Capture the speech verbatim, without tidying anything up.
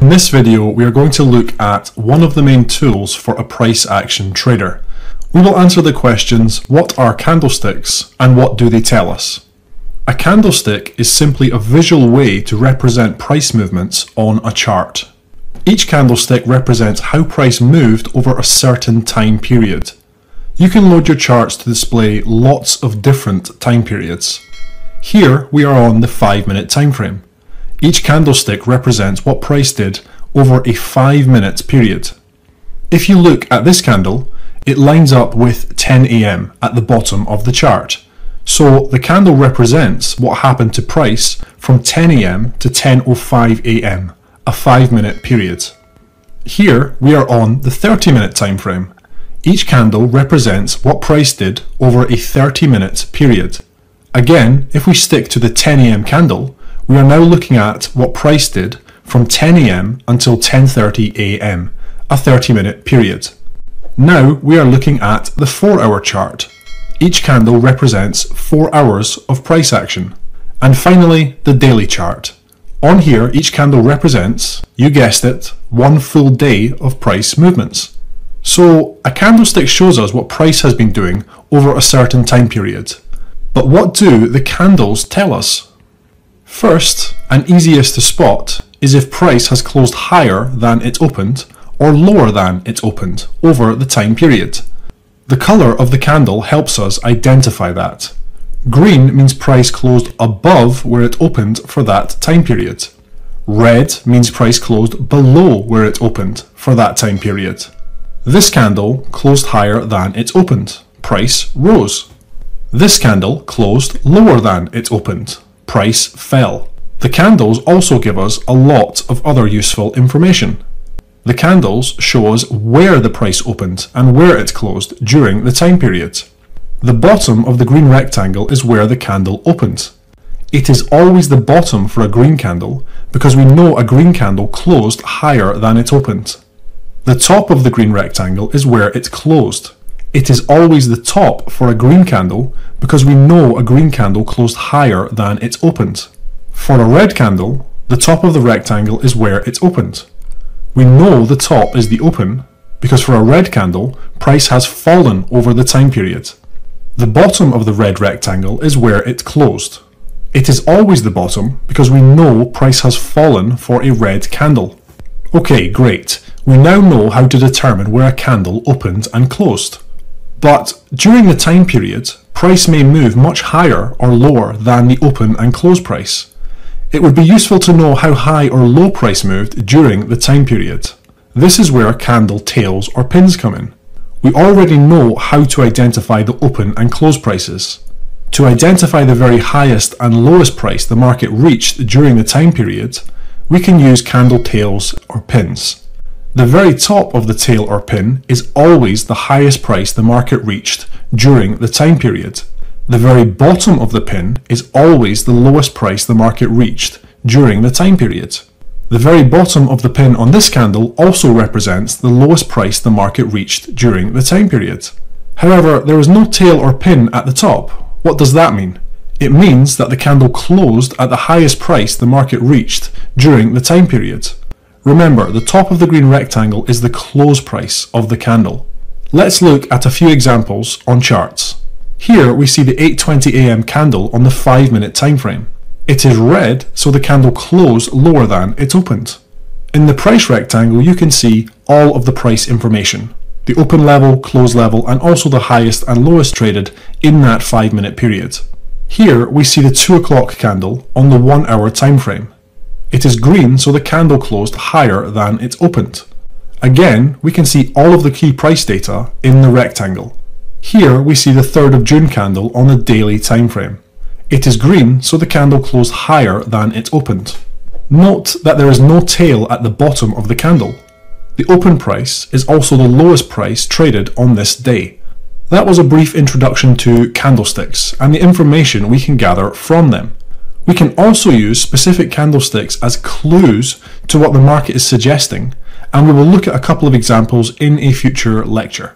In this video, we are going to look at one of the main tools for a price action trader. We will answer the questions, what are candlesticks and what do they tell us? A candlestick is simply a visual way to represent price movements on a chart. Each candlestick represents how price moved over a certain time period. You can load your charts to display lots of different time periods. Here we are on the five minute time frame. Each candlestick represents what price did over a five minute period. If you look at this candle, it lines up with ten A M at the bottom of the chart. So the candle represents what happened to price from ten A M to ten oh five A M, a five minute period. Here we are on the thirty minute time frame. Each candle represents what price did over a thirty minute period. Again, if we stick to the ten A M candle, we are now looking at what price did from ten A M until ten thirty A M, a thirty minute period. Now we are looking at the four hour chart. Each candle represents four hours of price action. And finally, the daily chart. On here, each candle represents, you guessed it, one full day of price movements. So a candlestick shows us what price has been doing over a certain time period. But what do the candles tell us? First, and easiest to spot, is if price has closed higher than it opened or lower than it opened over the time period. The colour of the candle helps us identify that. Green means price closed above where it opened for that time period. Red means price closed below where it opened for that time period. This candle closed higher than it opened. Price rose. This candle closed lower than it opened. Price fell. The candles also give us a lot of other useful information. The candles show us where the price opened and where it closed during the time period. The bottom of the green rectangle is where the candle opened. It is always the bottom for a green candle because we know a green candle closed higher than it opened. The top of the green rectangle is where it closed. It is always the top for a green candle because we know a green candle closed higher than it opened. For a red candle, the top of the rectangle is where it opened. We know the top is the open because for a red candle, price has fallen over the time period. The bottom of the red rectangle is where it closed. It is always the bottom because we know price has fallen for a red candle. Okay, great. We now know how to determine where a candle opened and closed. But during the time period, price may move much higher or lower than the open and close price. It would be useful to know how high or low price moved during the time period. This is where candle tails or pins come in. We already know how to identify the open and close prices. To identify the very highest and lowest price the market reached during the time period, we can use candle tails or pins. The very top of the tail or pin is always the highest price the market reached during the time period. The very bottom of the pin is always the lowest price the market reached during the time period. The very bottom of the pin on this candle also represents the lowest price the market reached during the time period. However, there is no tail or pin at the top. What does that mean? It means that the candle closed at the highest price the market reached during the time period. Remember, the top of the green rectangle is the close price of the candle. Let's look at a few examples on charts. Here we see the eight twenty A M candle on the five minute time frame. It is red, so the candle closed lower than it opened. In the price rectangle you can see all of the price information. The open level, close level and also the highest and lowest traded in that five minute period. Here we see the two o'clock candle on the one hour time frame. It is green, so the candle closed higher than it opened. Again, we can see all of the key price data in the rectangle. Here we see the third of June candle on the daily time frame. It is green, so the candle closed higher than it opened. Note that there is no tail at the bottom of the candle. The open price is also the lowest price traded on this day. That was a brief introduction to candlesticks and the information we can gather from them. We can also use specific candlesticks as clues to what the market is suggesting, and we will look at a couple of examples in a future lecture.